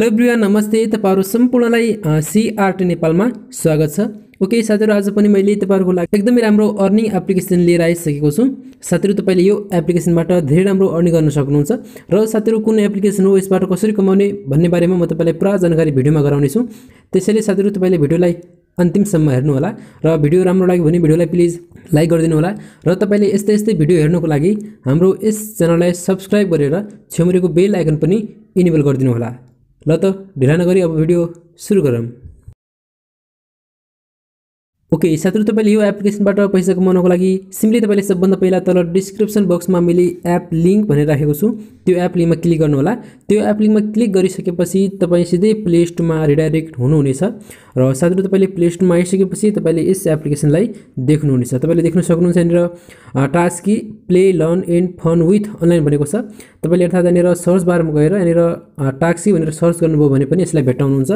Hello everyone नमस्ते, तपाईहरु सम्पूर्णलाई CRT नेपालमा स्वागत छ। ओके साथीहरु, आज पनि मैले तपाईहरुको लागि एकदमै राम्रो अर्निङ एप्लिकेसन लिएर आइसकेको छु। साथीहरु, तपाईले यो एप्लिकेसनबाट धेरै राम्रो अर्निङ गर्न सक्नुहुन्छ र साथीहरु कुन एप्लिकेसन हो, यसबाट कसरी कमाउने भन्ने बारेमा म तपाईलाई पुरा जानकारी भिडियोमा गराउने छु। त्यसैले साथीहरु, तपाईले भिडियोलाई अन्तिमसम्म हेर्नु होला र भिडियो राम्रो लाग्यो भने भिडियोलाई प्लिज लाइक गरिदिनु होला र तपाईले यस्तै यस्तै भिडियो हेर्नको लागि हाम्रो यस च्यानललाई सब्स्क्राइब गरेर छेउरेको बेल आइकन पनि इनेबल गरिदिनु होला। ल त ढिला नगरी अब भिडियो सुरु गरौँ। ओके साथीहरु, तपाईले यो एप्लिकेसनबाट पैसा कमाउनको लागि सिम्पली तपाईले सबभन्दा पहिला तल डिस्क्रिप्सन बक्समा मैले एप लिंक भनेर राखेको छु, त्यो एप लिंकमा क्लिक गर्नु होला। त्यो एप लिंकमा क्लिक गरिसकेपछि तपाई सिधै प्ले स्टोरमा रिडाइरेक्ट हुनुहुनेछ र साथीहरु, तपाईले प्ले स्टोरमा आइसकेपछि तपाईले यस एप्लिकेसनलाई देख्नुहुनेछ। तपाईले देख्न सक्नुहुन्छ यहाँनिर टास्क कि play learn and fun with online भनेको छ। तपाईले अर्थात यहाँनिर सर्च बारमा गएर यहाँनिर टास्क कि भनेर सर्च गर्नुभयो भने पनि यसलाई भेट्टाउनुहुन्छ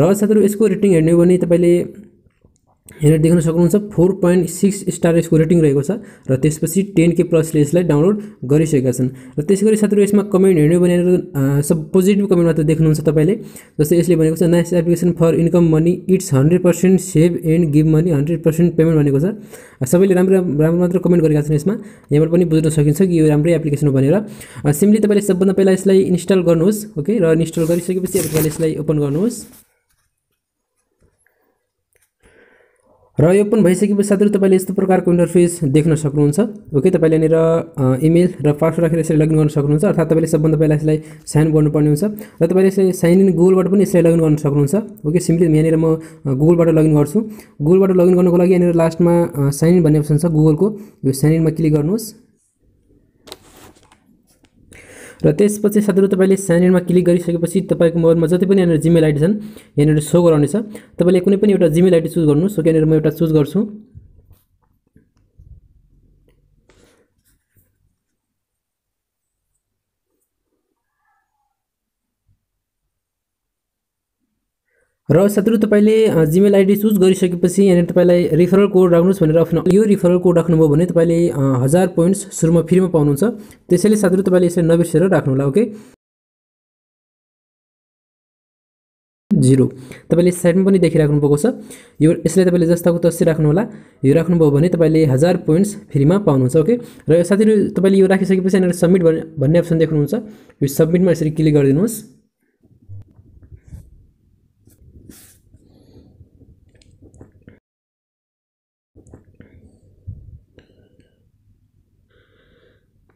र साथीहरु, यसको रेटिङ हेर्नु भने तपाईले यहाँ देख्न सक्नुहुन्छ 4.6 स्टार यसको रेटिङ रहेको छ र त्यसपछि 10K प्लसले यसलाई डाउनलोड गरिसकेका छन्। र त्यसैगरी साथीहरु, यसमा कमेन्ट हेर्नु भने सब पोजिटिभ कमेन्ट मात्र देख्नुहुन्छ तपाईले। जस्तै यसले भनेको छ nice application for income money, it's 100% save and give money, 100% payment भनेको छ। सबैले राम्रो राम्रो मात्र कमेन्ट गरेका छन्। यसमा यहाँबाट पनि बुझ्न सकिन्छ कि यो राम्रै एप्लिकेसन हो भनेर। सिम्पली तपाईले सबभन्दा पहिला यसलाई इन्स्टल गर्नुहोस्। ओके, र इन्स्टल गरिसकेपछि अब तपाईले यसलाई ओपन गर्नुहोस् र यो पनि भइसकेपछि साथीहरु, तपाईले यस्तो प्रकारको इन्टरफेस देख्न सक्नुहुन्छ। ओके, तपाईले यहाँनिर इमेल र पासवर्ड राखेर यसरी लगइन गर्न सक्नुहुन्छ। अर्थात तपाईले सबभन्दा पहिला यसलाई साइन इन गर्नुपर्ने हुन्छ र तपाईले यसलाई साइन इन गुगलबाट पनि यसरी लगइन गर्न सक्नुहुन्छ। ओके, सिम्पली यहाँनिर म गुगलबाट लगइन गर्छु। गुगलबाट लगइन गर्नको लागि यहाँनिर लास्टमा साइन इन भन्ने अप्सन छ गुगलको, यो साइन इनमा क्लिक गर्नुहोस् र त्यसपछि साथीहरु, तपाईले साइन इनमा क्लिक गरिसकेपछि तपाईको मोबाइलमा जति पनि यहाँनिर जीमेल आइडी छन् यहाँनिर शो गराउने छ। तपाईले कुनै पनि एउटा जीमेल आइडी चुज गर्नुस्। ओके, यहाँनिर म एउटा चुज गर्छु। र साथीहरु, तपाईले जीमेल आइडी चुज गरिसकेपछि यहाँ तपाईलाई रिफरल कोड राख्नुस् भनेर आफ्नो यो रिफरल कोड राख्नुभयो भने तपाईले 1000 पोइन्ट्स सुरुमा फ्रीमा पाउनुहुन्छ। त्यसैले साथीहरु, तपाईले यसलाई नबिर्सेर राख्नु होला। ओके 0 तपाईले साइडमा पनि देखिराख्नु भएको छ, यो यसले तपाईले जस्ताको तस्तै राख्नु होला। यो राख्नुभयो भने तपाईले 1000 पोइन्ट्स फ्रीमा पाउनुहुन्छ। ओके, र साथीहरु, तपाईले यो राखिसकेपछि यहाँ सबमिट भन्ने अप्सन देख्नुहुन्छ, यो सबमिटमा यसरी क्लिक गरिदिनुहोस्।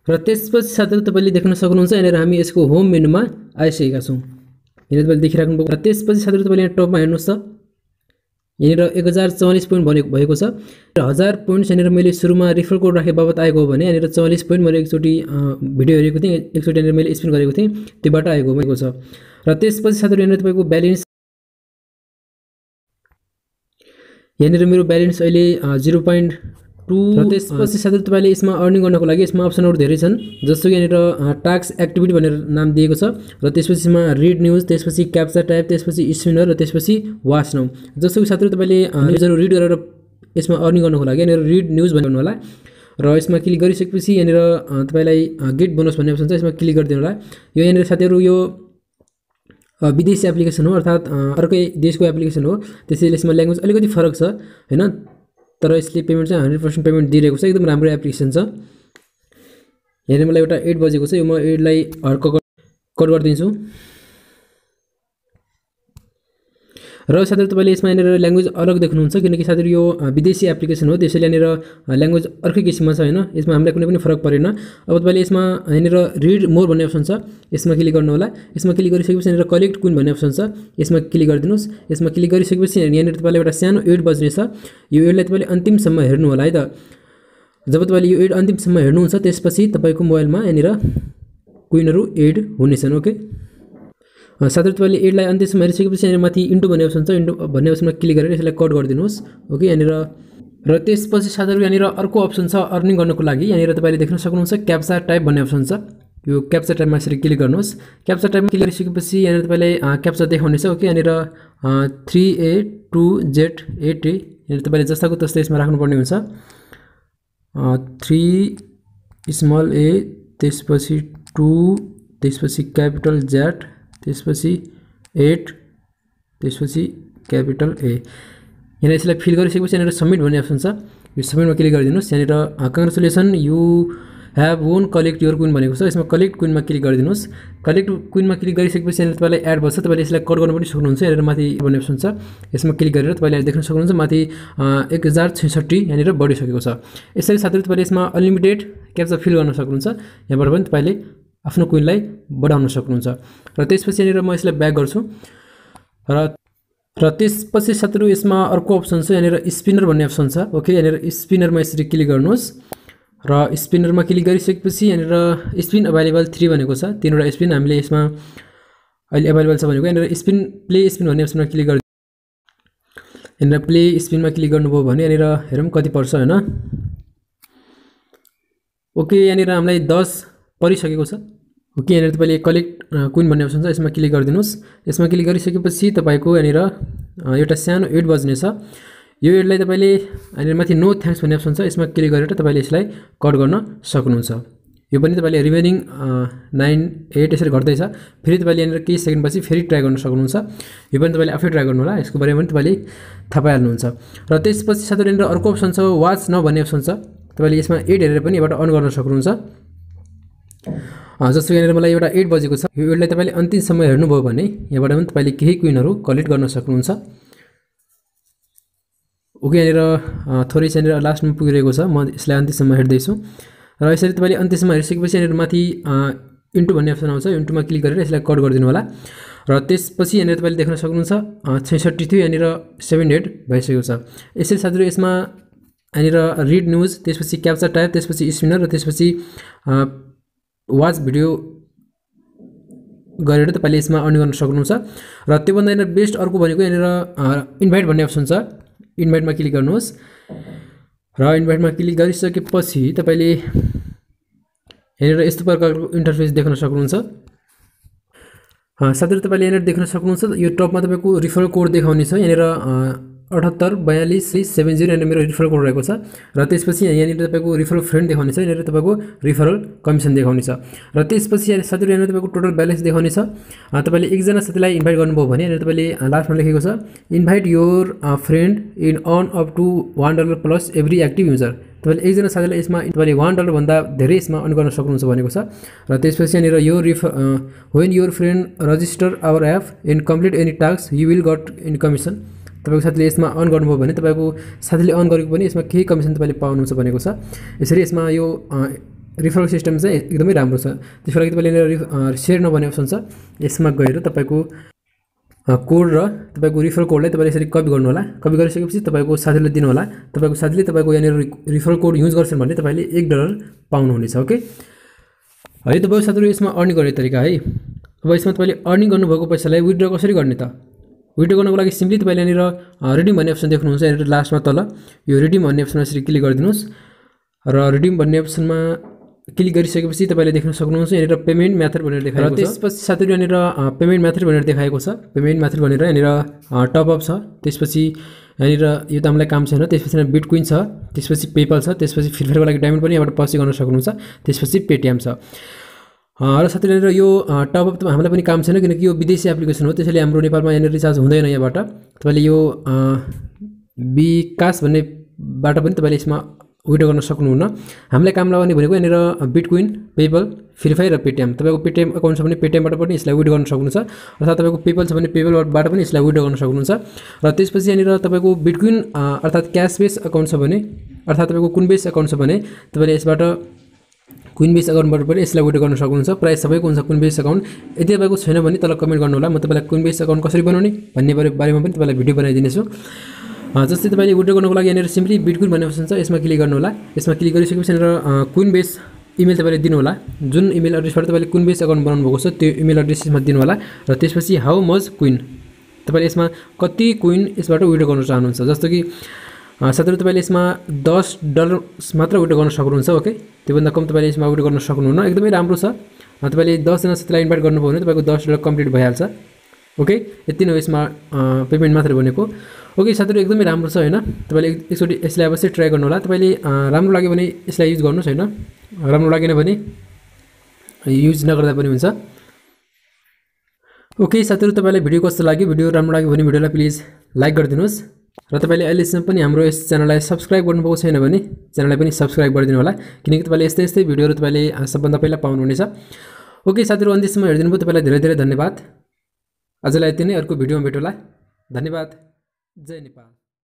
र त्यसपछि साथीहरु, तपाईले देख्न सक्नुहुन्छ यहाँनिर हामी यसको होम मेनुमा आइसकेका छौं। यहाँ तपाईले देखिराख्नु भएको र त्यसपछि साथीहरु, तपाईले यहाँ टपमा हेर्नुहोस् त यहाँनिर 1044 पोइन्ट भएको छ र 1000 पोइन्ट्स यहाँनिर मैले सुरुमा रिफर कोड राखे बाबत आएको हो भने यहाँनिर 44 पोइन्ट मैले एकचोटी भिडियो हेरेको थिएँ, एकचोटी यहाँनिर मैले स्पिन गरेको थिएँ, त्योबाट आएको भएको छ। र त्यसपछि साथीहरु, यहाँनिर तपाईको ब्यालेन्स यहाँनिर मेरो ब्यालेन्स अहिले 0.2। र त्यसपछि साथीहरु, तपाईले यसमा अर्निङ गर्नको लागि यसमा अप्सनहरु धेरै छन्, जस्तो कि यहाँनिर टास्क एक्टिभिटी भनेर नाम दिएको छ र त्यसपछि यसमा रिड न्यूज, त्यसपछि क्याप्चा टाइप, त्यसपछि स्पिनर र त्यसपछि वाच नाउ। जस्तो कि साथीहरु, तपाईले न्यूजहरु रिड गरेर यसमा अर्निङ गर्नको लागि यहाँनिर रिड न्यूज भन्नु होला र यसमा क्लिक गरिसकेपछि यहाँनिर तपाईलाई गेट बोनस भन्ने अप्सन छ, यसमा क्लिक गरिदिनु होला। यो यहाँनिर साथीहरु, यो विदेशी एप्लिकेसन हो, अर्थात अर्कै देशको एप्लिकेसन हो, त्यसैले यसमा ल्याङ्ग्वेज अलिकति फरक छ हैन, तर यसले पेमेन्ट चाहिँ 100% पेमेन्ट दिइरहेको छ। एकदम राम्रो एप्लिकेसन छ। यहाँ मलाई एउटा एड बजेको छ, यो म एडलाई कट गरिदिन्छु। र साथीहरु, तपाईले यसमा यहाँनिर ल्याङ्ग्वेज अलग देख्नुहुन्छ किनकि साथीहरु, यो विदेशी एप्लिकेसन हो, त्यसैले यहाँनिर ल्याङ्ग्वेज अर्कै किसिममा छ हैन, यसमा हामीलाई कुनै पनि फरक परेन। अब तपाईले यसमा यहाँनिर रिड मोर भन्ने अप्सन छ, यसमा क्लिक गर्नु होला। यसमा क्लिक गरिसकेपछि यहाँनिर कलेक्ट कुन भन्ने अप्सन छ, यसमा क्लिक गरिदिनुस्। यसमा क्लिक गरिसकेपछि यहाँनिर तपाईले एउटा सानो एड बज्नेछ, यो एडलाई तपाईले अन्तिमसम्म हेर्नु होला है त। जब तपाईले यो एड अन्तिमसम्म हेर्नुहुन्छ त्यसपछि तपाईको मोबाइलमा यहाँनिर कुइनहरु एड हुनेछन्। ओके साथीहरु, तपाईले एडलाई अन्त्यसम्म हेरिसकेपछि यहाँ माथि इन्टु भन्ने अप्सन छ, इन्टु भन्ने अप्सनमा क्लिक गरेर यसलाई कट गरिदिनुहोस्। ओके यहाँनिर र त्यसपछि साथीहरु, यहाँनिर अर्को अप्सन छ अर्निङ गर्नको लागि। यहाँनिर तपाईले देख्न सक्नुहुन्छ क्याप्चा टाइप भन्ने अप्सन छ, यो क्याप्चा टाइपमा यसरी क्लिक गर्नुहोस्। क्याप्चा टाइपमा क्लिक गरिसकेपछि यहाँनिर तपाईले क्याप्चा देखाउनेछ। ओके यहाँनिर 3A2ZAT यहाँनिर तपाईले जस्ताको त्यस्तै यसमा राख्नुपर्ने हुन्छ, 3a त्यसपछि 2 त्यसपछि क्यापिटल Z त्यसपछि 8 त्यसपछि क्यापिटल ए हैन यसलाई फिल गरिसकेपछि यहाँनिर सबमिट भन्ने अप्सन छ यो सबमिटमा क्लिक गरिदिनुस् यहाँनिर congratulation you have won collect your queen भनेको छ यसमा कलेक्ट क्वीनमा क्लिक गरिदिनुस् कलेक्ट क्वीनमा क्लिक गरिसकेपछि यहाँनिर तपाईलाई एड भन्छ तपाईले यसलाई कट गर्न पनि सक्नुहुन्छ यहाँनिर माथि भन्ने अप्सन छ यसमा क्लिक गरेर तपाईले देख्न सक्नुहुन्छ माथि 1066 यहाँनिर बढिसकेको छ यसरी साथै तपाईले यसमा अनलिमिटेड क्याप्चा फिल गर्न सक्नुहुन्छ यहाँबाट पनि तपाईले आफ्नो क्वीनलाई बढाउन सक्नुहुन्छ र त्यसपछि यहाँनिर म यसलाई ब्याक गर्छु र त्यसपछि साथै यसमा अर्को अप्सन छ यहाँनिर स्पिनर भन्ने अप्सन छ ओके यहाँनिर स्पिनरमा यसरी क्लिक गर्नुस् र स्पिनरमा क्लिक गरिसकेपछि यहाँनिर स्पिन अवेलेबल 3 भनेको छ तीनवटा स्पिन हामीले यसमा अहिले अवेलेबल छ भनेको यहाँनिर स्पिन प्ले स्पिन भन्ने अप्सनमा क्लिक गर्नु यहाँनिर प्ले स्पिनमा क्लिक गर्नुभयो भने यहाँनिर हेरौँ कति पर्छ हैन ओके यहाँनिर हामीलाई 10 परिसकेको छ ओके यहाँनिर तपाईले कलेक्ट क्वीन भन्ने अप्सन छ यसमा क्लिक गर्दिनुस् यसमा क्लिक गरिसकेपछि तपाईको यहाँनिर एउटा सानो एड बज्ने छ यो एडलाई तपाईले अनि माथि नो थ्याङ्क्स भन्ने अप्सन छ यसमा क्लिक गरेर तपाईले यसलाई कट गर्न सक्नुहुन्छ यो पनि तपाईले रिमेनिङ 9 8 यसरी घट्दै छ फेरि तपाईले यहाँनिर केही सेकेन्ड पछि फेरि ट्राई गर्न सक्नुहुन्छ यो पनि तपाईले आफै ट्राई गर्नु होला यसको बारेमा पनि तपाईले थाहा पाइहाल्नुहुन्छ र त्यसपछि साथै यहाँनिर अर्को अप्सन छ वाच न भन्ने अप्सन छ तपाईले यसमा एड हेरेर पनि यबाट अन गर्न सक्नुहुन्छ जस्तो यहाँनिर मलाई एउटा 8 बजेको छ यो एडलाई तपाईले अन्तिमसम्म हेर्नु भयो भने यबाट पनि तपाईले केही क्वीनहरु कलेक्ट गर्न सक्नुहुन्छ ओके यहाँ थोड़े यहाँ लास्ट में पुगिरहेको छ म यसलाई अन्तिमसम्म हेर्दै छु र यसरी तपाईले अन्तिमसम्म हेरिसकेपछि यहाँ माथि इन्टु भन्ने अप्सन आउँछ इन्टुमा क्लिक गरेर यसलाई कट गरिदिनु होला र त्यसपछि यहाँ तपाईले देख्न सक्नुहुन्छ 66 थियो यहाँ 78 भइसकेको छ यसरी साथै यसमा यहाँ रीड न्यूज त्यसपछि क्याप्चा टाइप त्यसपछि स्पिनर र त्यसपछि वाच भिडियो गरेर तपाईले यसमा अर्न गर्न सक्नुहुन्छ र त्यो भन्दा यहाँ बेस्ट अर्को भनेको यहाँ इन्भाइट भन्ने अप्सन छ इन्भाइटमा क्लिक गर्नुहोस् र इन्भाइटमा क्लिक गरिसकेपछि तपाईले यहाँ यस्तो प्रकारको इन्टरफेस देख्न सक्नुहुन्छ साथै तपाईले यहाँ देख्न सक्नुहुन्छ यो टपमा तपाईको रिफर कोड देखाउने छ यहाँ 784247 यहाँ मेरो रिफर कोड रहेको छ र त्यसपछि यहाँ तपाईको रिफर फ्रेन्ड देखाउने छ यहाँ तपाईको रिफरल कमिसन देखाउने छ र त्यसपछि यहाँ साथै यहाँ तपाईको टोटल ब्यालेन्स देखाउने छ तपाईले एकजना साथीलाई इन्भाइट गर्नुभयो भने यहाँ तपाईले लास्टमा लेखेको छ invite your friend in earn up to $1 plus every active user तपाईले एकजना साथीलाई यसमा तपाईले $1 भन्दा धेरै यसमा अर्न गर्न सक्नुहुन्छ भनेको छ र त्यसपछि यहाँ यो when your friend register our app and complete any task you will got any commission तपाईको साथीले यसमा अर्न गर्नुभयो भने तपाईको साथीले अर्न गरेको पनि यसमा केही कमिसन तपाईले पाउनुहुन्छ भनेको छ यसरी यसमा यो रिफरल सिस्टम चाहिँ एकदमै राम्रो छ त्यसको लागि तपाईले शेयर नभने अप्सन छ यसमा गएर तपाईको कोड र तपाईको रिफर कोडलाई तपाईले यसरी कपी गर्नु होला कपी गरिसकेपछि तपाईको साथीलाई दिनु होला तपाईको साथीले तपाईको यहाँ रिफर कोड युज गर्छन् भने तपाईले $1 पाउनुहुनेछ ओके है तपाईको साथीले यसमा अर्न गर्ने तरिका है अब यसमा तपाईले अर्निङ गर्नुभएको पैसालाई विथड्र कसरी गर्ने त विड्रो गर्नको लागि सिम्पली तपाईले यहाँ रिडीम भन्ने अप्सन देख्नुहुन्छ यहाँ लास्टमा तल यो रिडीम भन्ने अप्सनमा यसरी क्लिक गरिदिनुस् र रिडीम भन्ने अप्सनमा क्लिक गरिसकेपछि तपाईले देख्न सक्नुहुन्छ यहाँ पेमेन्ट मेथड भनेर देखाएको छ त्यसपछि साथै यहाँ पेमेन्ट मेथड भनेर देखाएको छ पेमेन्ट मेथड भनेर यहाँ टप अप छ त्यसपछि यहाँ यो त हामीलाई काम छैन त्यसपछि यहाँ बिटकोइन छ त्यसपछि पेपाल छ त्यसपछि फ्री फायरको लागि डायमन्ड पनि यहाँबाट पर्चेज गर्न सक्नुहुन्छ त्यसपछि पेटीएम छ र साथै यहाँ यो टप अप त हामीलाई पनि काम छैन किनकि यो विदेशी एप्लिकेसन हो त्यसैले हाम्रो नेपालमा यहाँ रिचार्ज हुँदैन यहाँबाट तपाईले यो बिकास भन्ने बाट पनि तपाईले यसमा विड्रो गर्न सक्नुहुन्न हामीलाई काम लाग्ने भनेको यहाँ बिटकोइन पेपल फ्री फायर र पेटीएम तपाईको पेटीएम अकाउन्ट छ भने पेटीएमबाट पनि यसलाई विड्रो गर्न सक्नुहुन्छ अर्थात तपाईको पेपल छ भने पेपलबाट पनि यसलाई विड्रो गर्न सक्नुहुन्छ र त्यसपछि यहाँ तपाईको बिटकोइन अर्थात क्याश बेस अकाउन्ट छ भने अर्थात तपाईको कुन बेस अकाउन्ट छ भने तपाईले यसबाट क्वीन बेस अकाउन्टबाट पनि यसलाई विड्रो गर्न सक्नुहुन्छ प्राइस सबैको हुन्छ क्वीन बेस अकाउन्ट यदि तपाईको छैन भने तल कमेन्ट गर्नु होला म तपाईलाई क्वीन बेस अकाउन्ट कसरी बनाउने भन्ने बारेमा पनि तपाईलाई भिडियो बनाइदिनेछु जस्तै तपाईले विड्रो गर्नको लागि यहाँ सिम्पली बिटकोइन भन्ने अप्सन छ यसमा क्लिक गर्नु होला यसमा क्लिक गरिसकेपछि यहाँ क्वीन बेस इमेल तपाईले दिनु होला जुन इमेल एड्रेसबाट तपाईले क्वीन बेस अकाउन्ट बनाउनु भएको छ त्यो इमेल एड्रेस यसमा दिनु होला र त्यसपछि हाउ मच क्वीन तपाईले यसमा कति क्वीन यसबाट विड्रो गर्न चाहनुहुन्छ जस्तो कि साथै तपाईले यसमा $10 मात्र विड्रो गर्न सक्नुहुन्छ ओके त्यो भन्दा कम तपाईले यसमा विड्रो गर्न सक्नुहुन्न एकदमै राम्रो छ तपाईले 10 जना साथीलाई इन्भाइट गर्नुभयो भने तपाईको $10 कम्प्लिट भइहाल्छ ओके यति नै हो यसमा पेमेन्ट मात्र भनेको ओके साथै एकदमै राम्रो छ हैन तपाईले एकचोटी यसलाई अवश्य ट्राई गर्नु होला तपाईले राम्रो लाग्यो भने यसलाई युज गर्नुस् हैन राम्रो लागेन भने युज नगर्दा पनि हुन्छ ओके साथीहरु तपाईलाई भिडियो कस्तो लाग्यो भिडियो राम्रो लाग्यो भने भिडियोलाई प्लिज लाइक गरिदिनुस् र तपाईले अहिलेसम्म पनि हाम्रो यस च्यानललाई सब्स्क्राइब गर्नुभएको छैन भने च्यानललाई पनि सब्स्क्राइब गरिदिनु होला किनकि तपाईले यस्तै यस्तै भिडियोहरु तपाईले सबभन्दा पहिला पाउनु हुनेछ ओके साथीहरु अन्त्यसम्म हेर्दिनु भयो तपाईलाई धेरै धेरै धन्यवाद आजलाई यति नै अर्को भिडियोमा भेटौँला धन्यवाद जय नेपाल।